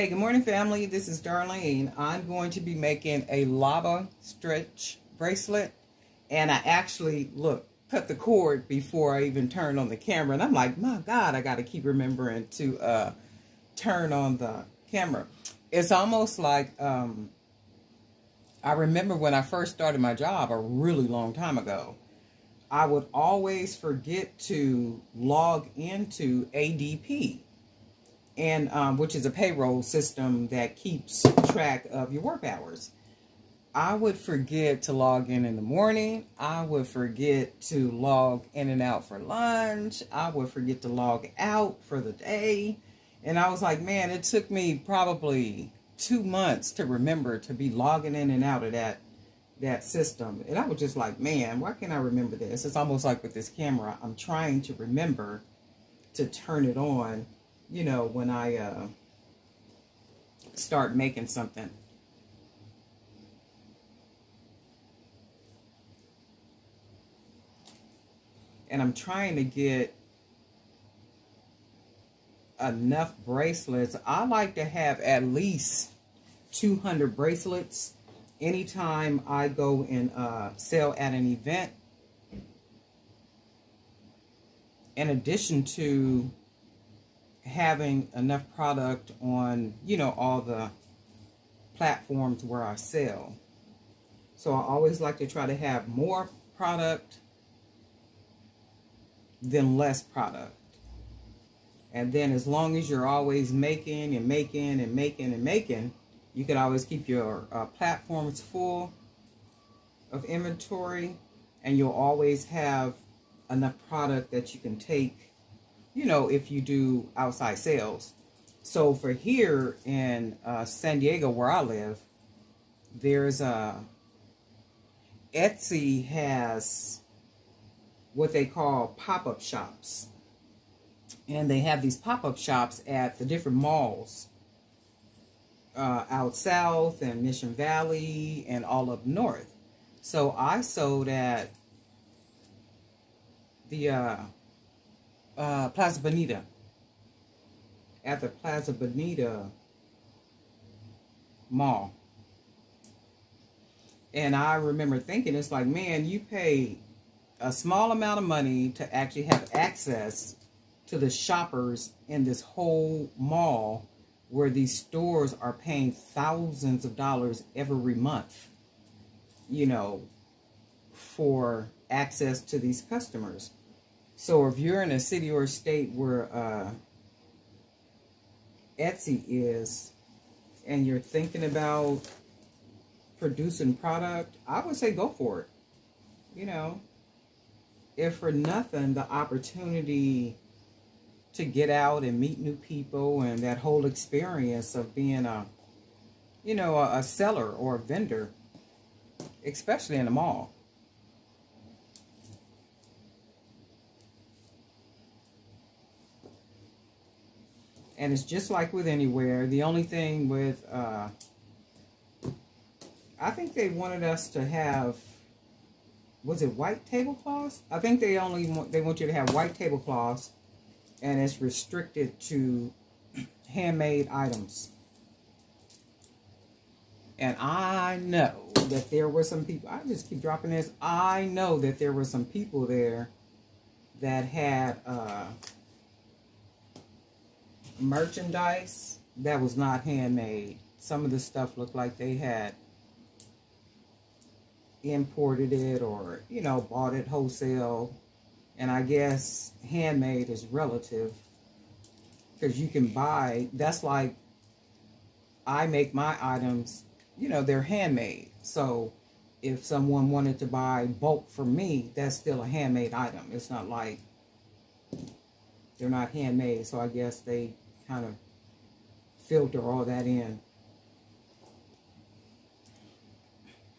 Hey, good morning, family. This is Darlene. I'm going to be making a lava stretch bracelet, and I actually, look, cut the cord before I even turned on the camera, and I'm like, my God, I got to keep remembering to turn on the camera. It's almost like I remember when I first started my job a really long time ago, I would always forget to log into ADP, and which is a payroll system that keeps track of your work hours. I would forget to log in the morning. I would forget to log in and out for lunch. I would forget to log out for the day. And I was like, man, it took me probably 2 months to remember to be logging in and out of that system. And I was just like, man, why can't I remember this? It's almost like with this camera, I'm trying to remember to turn it on, you know, when I start making something. And I'm trying to get enough bracelets. I like to have at least 200 bracelets anytime I go and sell at an event, in addition to having enough product on, you know, all the platforms where I sell. So I always like to try to have more product than less product. And then as long as you're always making and making and making and making, you can always keep your platforms full of inventory, and you'll always have enough product that you can take, you know, if you do outside sales. So for here in San Diego, where I live, there's a Etsy has what they call pop-up shops. And they have these pop-up shops at the different malls out south and Mission Valley and all up north. So I sold at the Plaza Bonita. At the Plaza Bonita mall. And I remember thinking, it's like, man, you pay a small amount of money to actually have access to the shoppers in this whole mall, where these stores are paying thousands of dollars every month, you know, for access to these customers. So if you're in a city or state where Etsy is, and you're thinking about producing product, I would say go for it. You know, if for nothing, the opportunity to get out and meet new people, and that whole experience of being a, you know, a seller or a vendor, especially in the mall. And it's just like with anywhere. The only thing with, I think they wanted us to have, was it white tablecloths? I think they want you to have white tablecloths. And it's restricted to handmade items. And I know that there were some people, I just keep dropping this, I know that there were some people there that had merchandise that was not handmade. Some of the stuff looked like they had imported it, or, you know, bought it wholesale. And I guess handmade is relative, because you can buy, that's like I make my items, you know, they're handmade. So if someone wanted to buy bulk from me, that's still a handmade item. It's not like they're not handmade. So I guess they kind of filter all that in.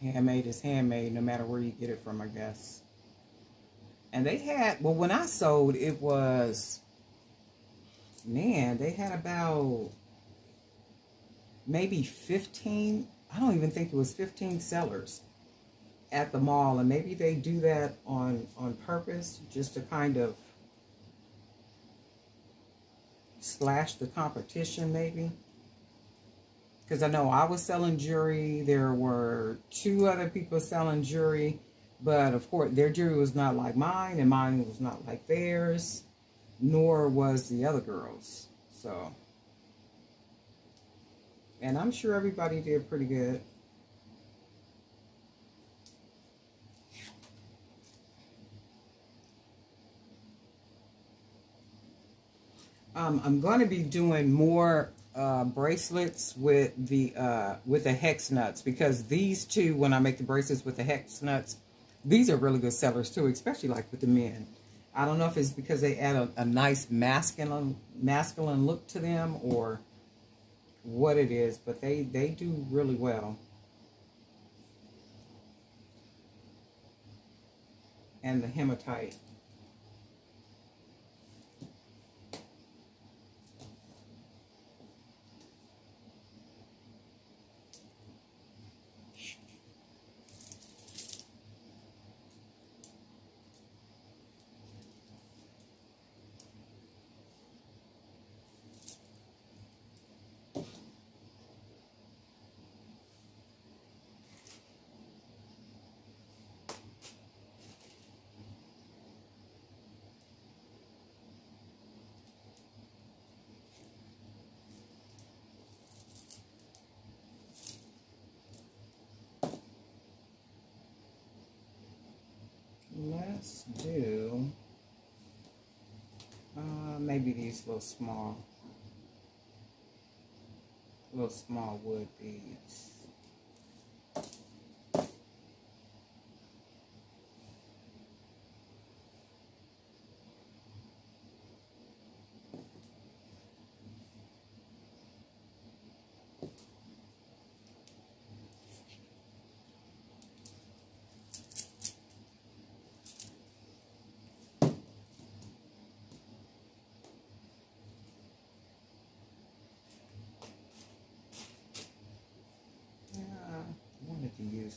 Handmade is handmade no matter where you get it from, I guess. And they had, well, when I sold, it was, man, they had about maybe 15, I don't even think it was 15 sellers at the mall. And maybe they do that on purpose, just to kind of slash the competition, maybe. because I know I was selling jewelry. There were two other people selling jewelry, but of course their jewelry was not like mine, and mine was not like theirs, nor was the other girls. So, and I'm sure everybody did pretty good. I'm going to be doing more bracelets with the hex nuts, because these two, when I make the bracelets with the hex nuts, these are really good sellers too, especially like with the men. I don't know if it's because they add a nice masculine look to them or what it is, but they do really well. And the hematite. Let's do maybe these little small wood beads.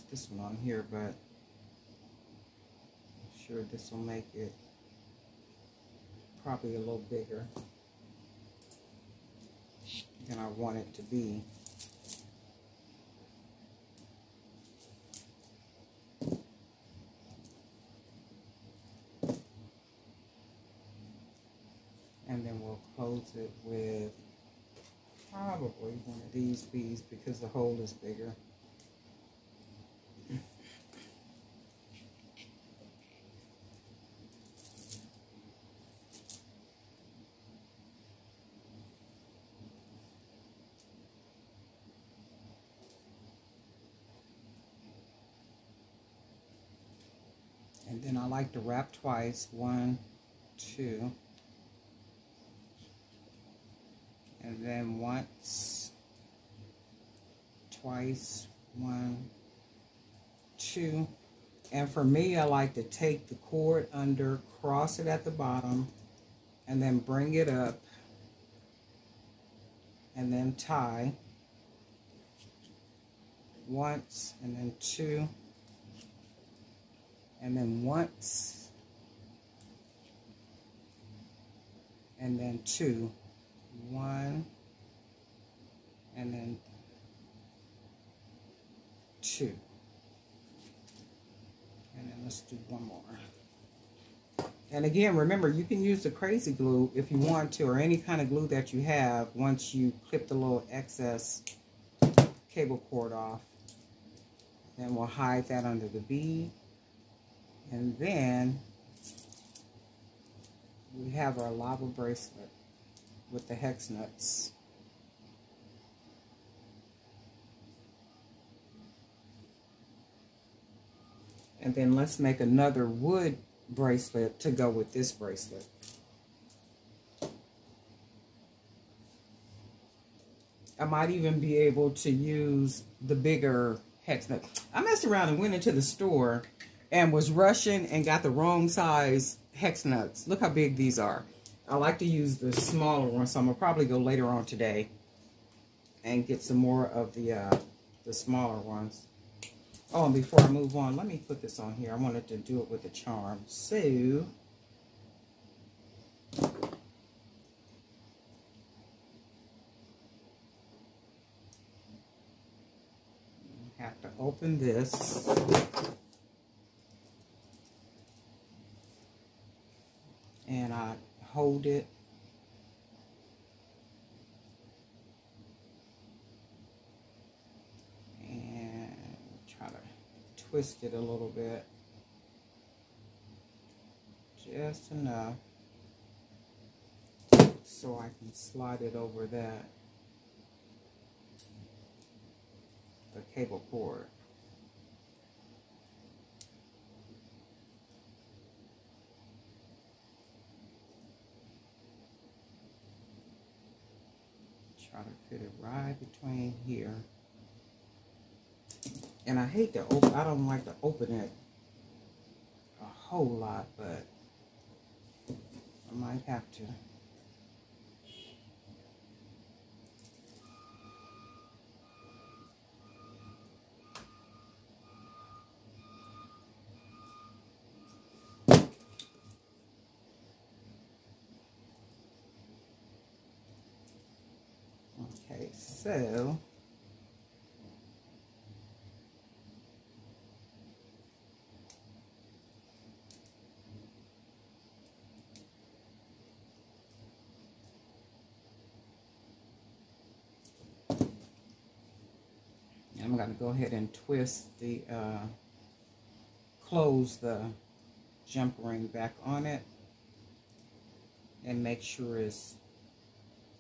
This one on here, but I'm sure this will make it probably a little bigger than I want it to be. And then we'll close it with probably one of these beads because the hole is bigger. And then I like to wrap twice, 1, 2. And then once, twice, 1, 2. And for me, I like to take the cord under, cross it at the bottom, and then bring it up, and then tie once, and then 2. And then once, and then 2, 1, and then 2. And then let's do one more. And again, remember, you can use the crazy glue if you want to, or any kind of glue that you have once you clip the little excess cable cord off. Then we'll hide that under the bead. And then we have our lava bracelet with the hex nuts. And then let's make another wood bracelet to go with this bracelet. I might even be able to use the bigger hex nut. I messed around and went into the store and was rushing and got the wrong size hex nuts. Look how big these are. I like to use the smaller one, so I'm gonna probably go later on today and get some more of the smaller ones. Oh, and before I move on, let me put this on here. I wanted to do it with a charm. So, open this. And I hold it. And try to twist it a little bit. Just enough so I can slide it over that, the cable cord. Try to fit it right between here. And I hate to open, I don't like to open it a whole lot, but I might have to. Okay, so I'm going to go ahead and twist the, close the jump ring back on it and make sure it's,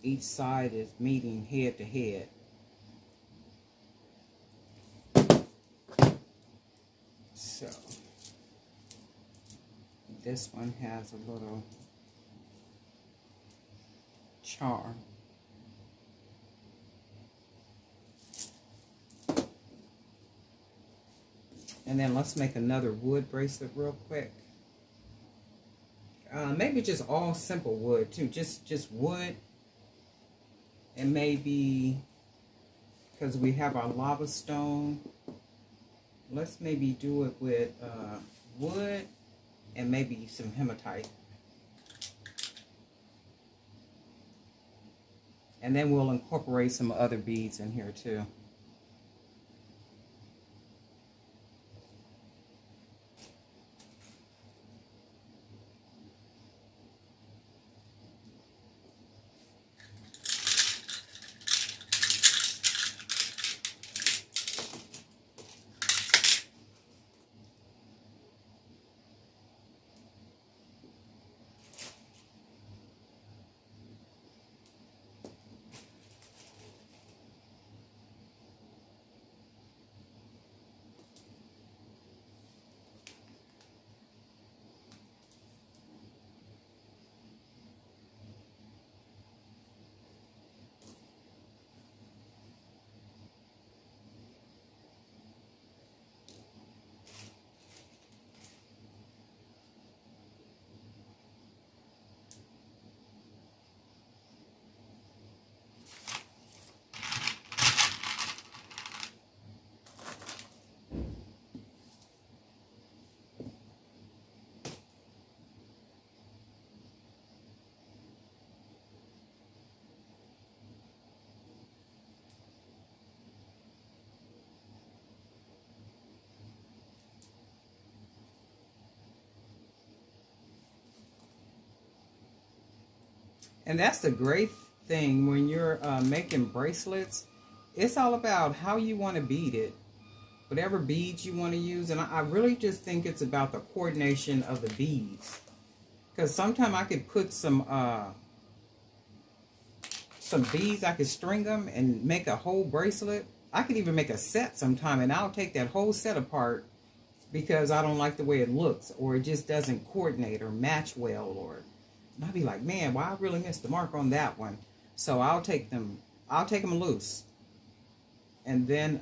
each side is meeting head to head. So, this one has a little charm. And then let's make another wood bracelet real quick. Maybe just all simple wood too, just wood. And maybe, because we have our lava stone, let's maybe do it with wood and maybe some hematite. And then we'll incorporate some other beads in here too. And that's the great thing when you're making bracelets. It's all about how you want to bead it, whatever beads you want to use. And I really just think it's about the coordination of the beads. Because sometimes I could put some beads, I could string them and make a whole bracelet. I could even make a set sometime, and I'll take that whole set apart because I don't like the way it looks, or it just doesn't coordinate or match well, or... And I'll be like, man, well, I really missed the mark on that one. So I'll take them loose. And then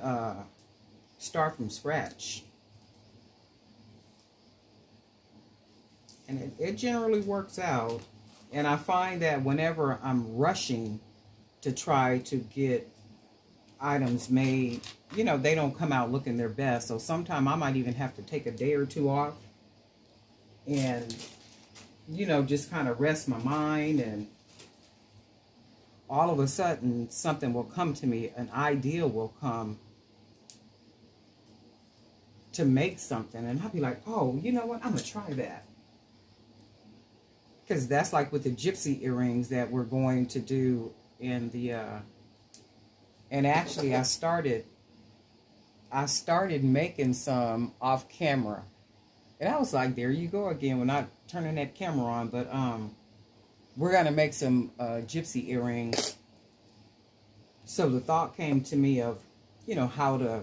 start from scratch. And it generally works out. And I find that whenever I'm rushing to try to get items made, you know, they don't come out looking their best. So sometimes I might even have to take a day or two off and... you know, just kind of rest my mind, and all of a sudden something will come to me, an idea will come to make something, and I'll be like, oh, you know what, I'm gonna try that. Because that's like with the gypsy earrings that we're going to do in the and actually I started making some off camera, and I was like, there you go again, we're not turning that camera on, but we're gonna make some gypsy earrings. So the thought came to me of, you know, how to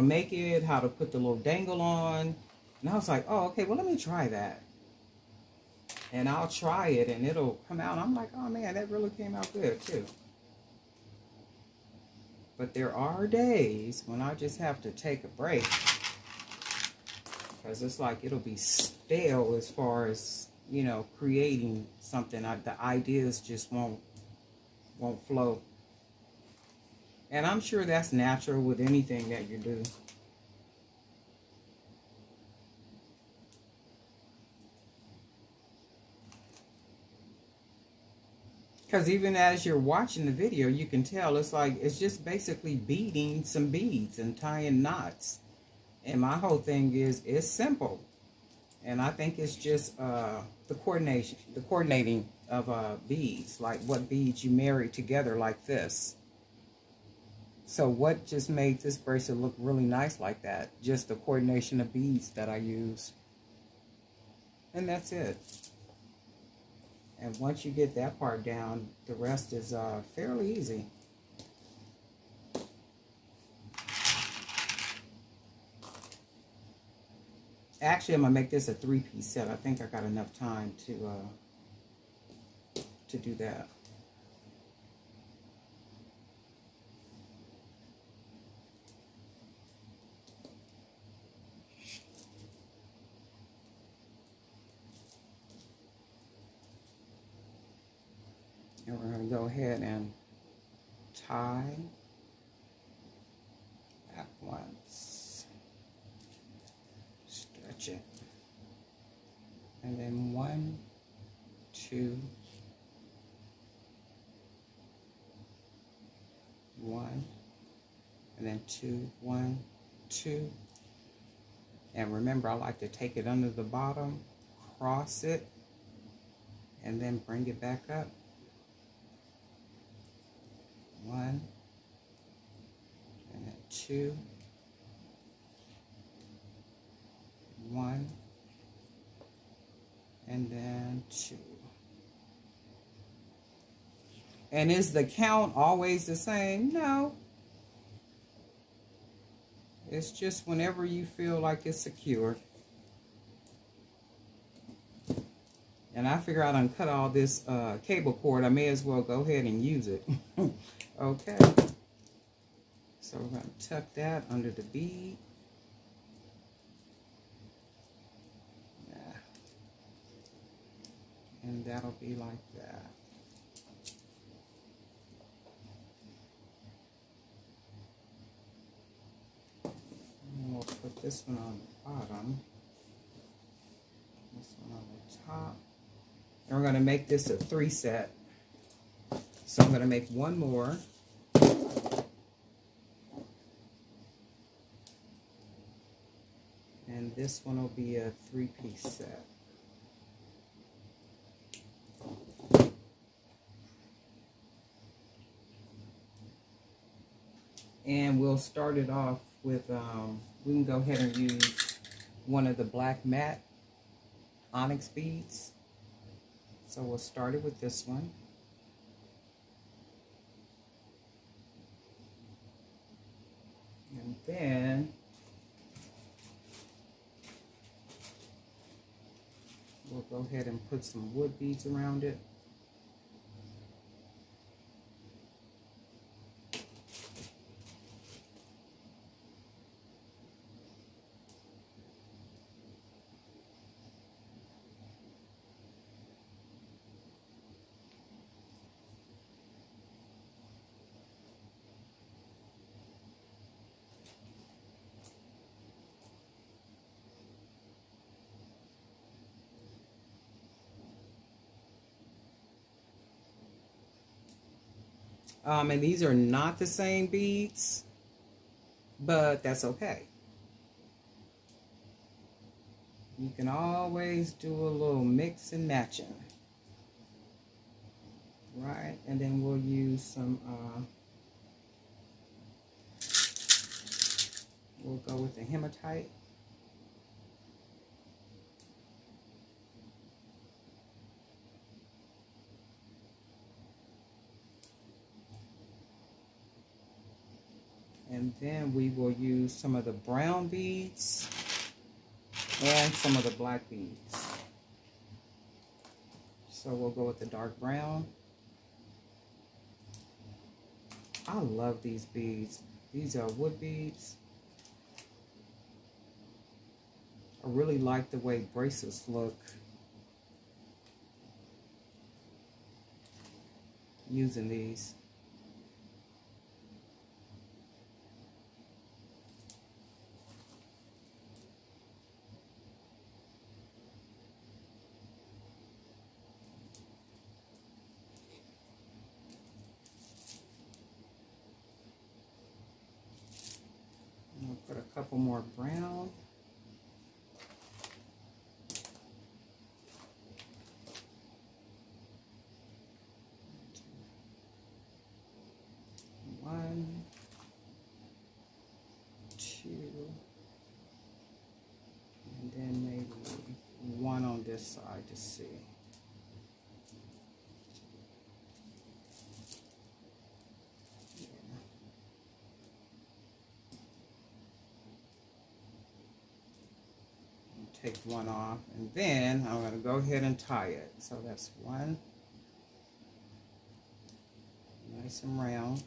make it, how to put the little dangle on, and I was like, oh, okay, well, let me try that. And I'll try it, and it'll come out. I'm like, oh, man, that really came out good, too. But there are days when I just have to take a break. Because it's like it'll be stale as far as, you know, creating something. The ideas just won't flow. And I'm sure that's natural with anything that you do. Because even as you're watching the video, you can tell it's like, it's just basically beading some beads and tying knots. And my whole thing is, it's simple. And I think it's just the coordinating of beads, like what beads you marry together like this. So what just made this bracelet look really nice like that? Just the coordination of beads that I use. And that's it. And once you get that part down, the rest is fairly easy. Actually, I'm going to make this a three-piece set. I think I got enough time to do that. And we're going to go ahead and tie that once, stretch it, and then 1, 2, 1, and then 2, 1, 2, and remember, I like to take it under the bottom, cross it, and then bring it back up. 1, and then 2, 1, and then 2. And is the count always the same? No. It's just whenever you feel like it's secure. And I figure out and cut all this cable cord. I may as well go ahead and use it. Okay. So we're going to tuck that under the bead. Yeah. And that'll be like that. And we'll put this one on the bottom. This one on the top. And we're going to make this a 3 set. So I'm going to make one more. And this one will be a 3-piece set. And we'll start it off with, we can go ahead and use one of the black matte onyx beads. So we'll start it with this one. And then we'll go ahead and put some wood beads around it. And these are not the same beads, but that's okay. You can always do a little mix and matching. Right, and then we'll use some, we'll go with the hematite. And then we will use some of the brown beads and some of the black beads. So we'll go with the dark brown. I love these beads. These are wood beads. I really like the way bracelets look. Using these. Couple more brown. One, two, and then maybe one on this side to see. Take one off, and then I'm going to go ahead and tie it. So that's one, nice and round,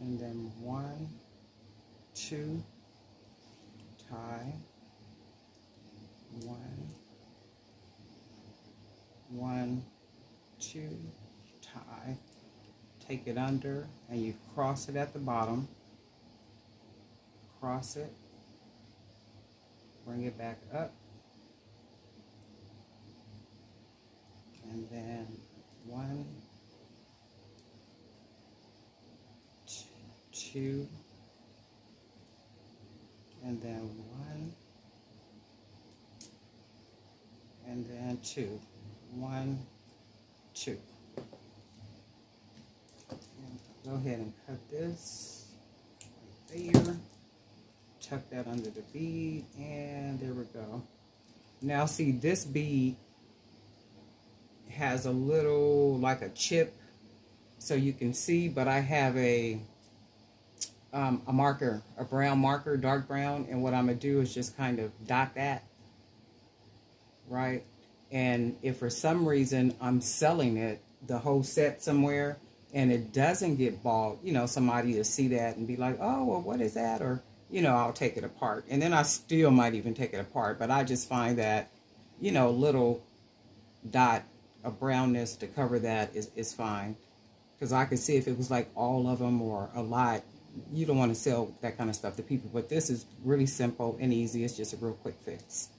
and then one, two, tie, one, one, two, tie, take it under, and you cross it at the bottom. Cross it, bring it back up, and then one, two, and then one, and then two, 1, 2. And go ahead and cut this right there. Tuck that under the bead, and there we go. Now see, this bead has a little like a chip, so you can see, but I have a marker, a brown marker, dark brown, and what I'm gonna do is just kind of dot that, right? And if for some reason I'm selling it, the whole set somewhere, and it doesn't get bought, you know, somebody will see that and be like, oh, well, what is that? Or, you know, I'll take it apart. And then I still might even take it apart, but I just find that, you know, a little dot of brownness to cover that is fine. Because I could see if it was like all of them or a lot, you don't want to sell that kind of stuff to people. But this is really simple and easy. It's just a real quick fix.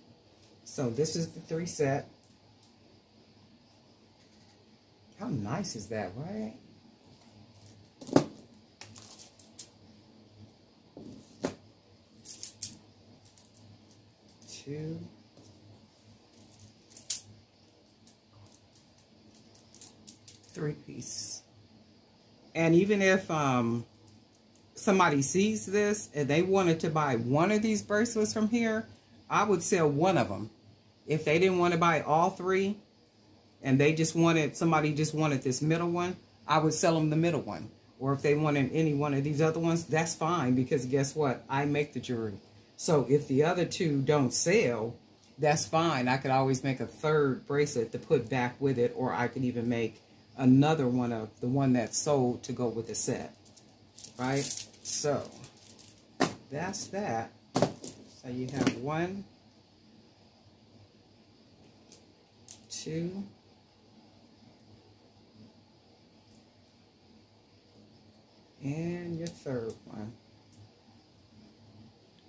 So this is the 3 set. How nice is that, right? Two, three piece. And even if somebody sees this and they wanted to buy one of these bracelets from here, I would sell one of them. If they didn't want to buy all three and they just wanted, somebody just wanted this middle one, I would sell them the middle one. Or if they wanted any one of these other ones, that's fine, because guess what? I make the jewelry. So if the other two don't sell, that's fine. I could always make a third bracelet to put back with it, or I could even make another one of the one that sold to go with the set, right? So that's that. So you have 1, 2, and your third one.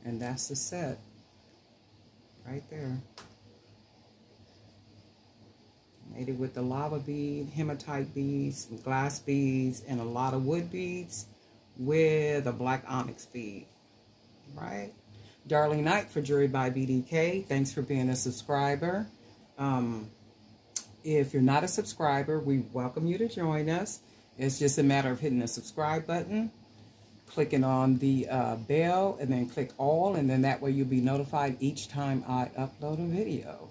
And that's the set right there. Made it with the lava bead, hematite beads, some glass beads, and a lot of wood beads with a black onyx bead. right? Darlene Knight for Jewelry by BDK. Thanks for being a subscriber. If you're not a subscriber, we welcome you to join us. It's just a matter of hitting the subscribe button, clicking on the bell, and then click all, and then that way you'll be notified each time I upload a video.